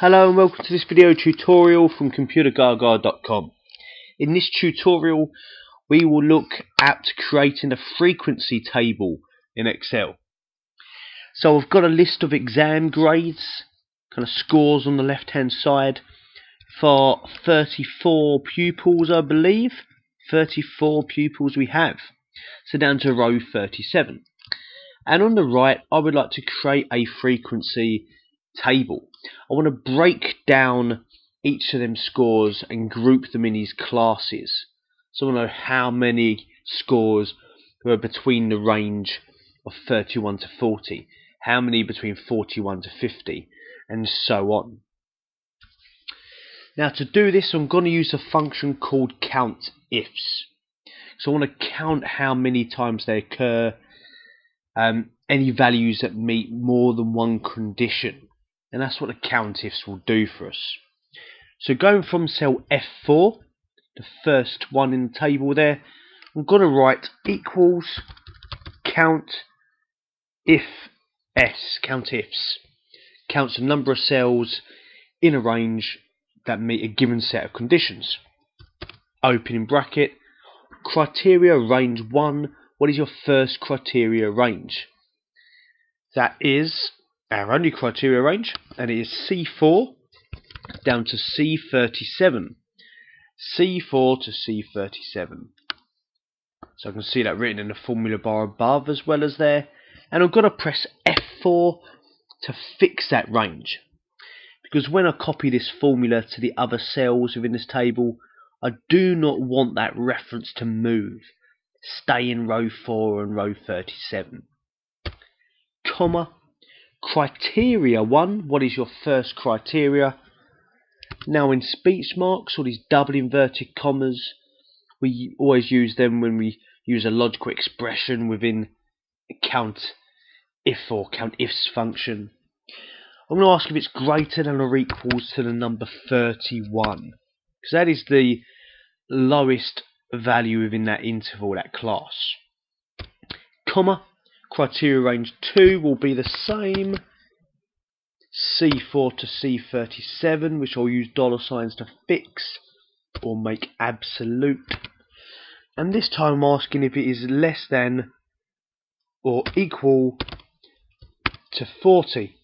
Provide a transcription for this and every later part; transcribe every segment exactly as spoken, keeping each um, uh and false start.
Hello and welcome to this video tutorial from Computer Gaga dot com. In this tutorial we will look at creating a frequency table in Excel. So I've got a list of exam grades, kind of scores on the left hand side for thirty-four pupils I believe. thirty-four pupils we have. So down to row thirty-seven. And on the right I would like to create a frequency table. I want to break down each of them scores and group them in these classes, so I want to know how many scores were between the range of thirty-one to forty, how many between forty-one to fifty, and so on. Now to do this I'm going to use a function called COUNTIFS. So I want to count how many times they occur, um, any values that meet more than one condition. And that's what the COUNTIFS will do for us. So going from cell F four, the first one in the table there, I'm going to write equals COUNTIFS, COUNTIFS. Counts the number of cells in a range that meet a given set of conditions. Opening bracket, criteria range one. What is your first criteria range? That is our only criteria range, and it is C four down to C thirty-seven. C four to C thirty-seven. So I can see that written in the formula bar above as well as there. And I'm going to press F four to fix that range, because when I copy this formula to the other cells within this table, I do not want that reference to move. Stay in row four and row thirty-seven. Comma. Criteria one, what is your first criteria? Now in speech marks, all these double inverted commas, we always use them when we use a logical expression within a COUNTIF or COUNTIFS function. I'm going to ask if it's greater than or equals to the number thirty-one, because that is the lowest value within that interval, that class. Comma. Criteria range two will be the same, C four to C thirty-seven, which I'll use dollar signs to fix or make absolute. And this time I'm asking if it is less than or equal to forty.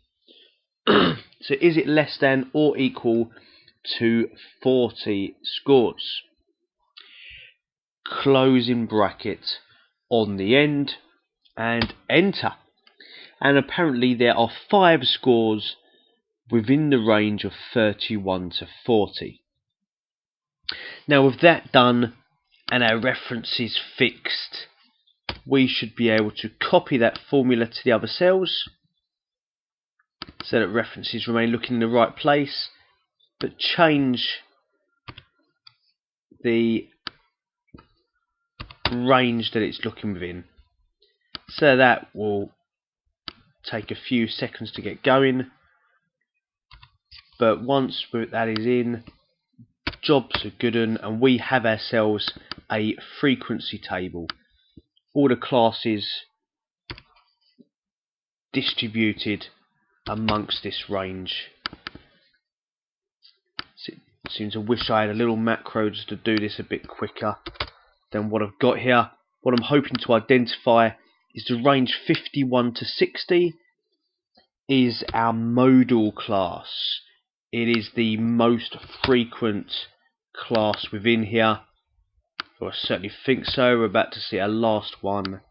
So is it less than or equal to forty scores? Closing bracket on the end. And enter. And apparently there are five scores within the range of thirty-one to forty. Now with that done and our references fixed, we should be able to copy that formula to the other cells so that references remain looking in the right place, but change the range that it's looking within. So that will take a few seconds to get going, but once that is in, job's a good one, and we have ourselves a frequency table. All the classes distributed amongst this range. It seems I wish I had a little macro just to do this a bit quicker than what I've got here. What I'm hoping to identify is the range fifty-one to sixty is our modal class. It is the most frequent class within here, or I certainly think so. We're about to see our last one,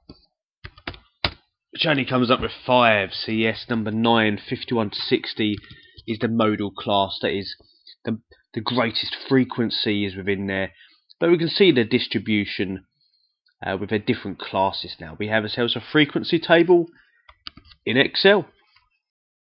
which only comes up with five. So yes, number nine, fifty-one to sixty is the modal class. That is the, the greatest frequency is within there. But we can see the distribution Uh, with their different classes now. We have ourselves a frequency table in Excel.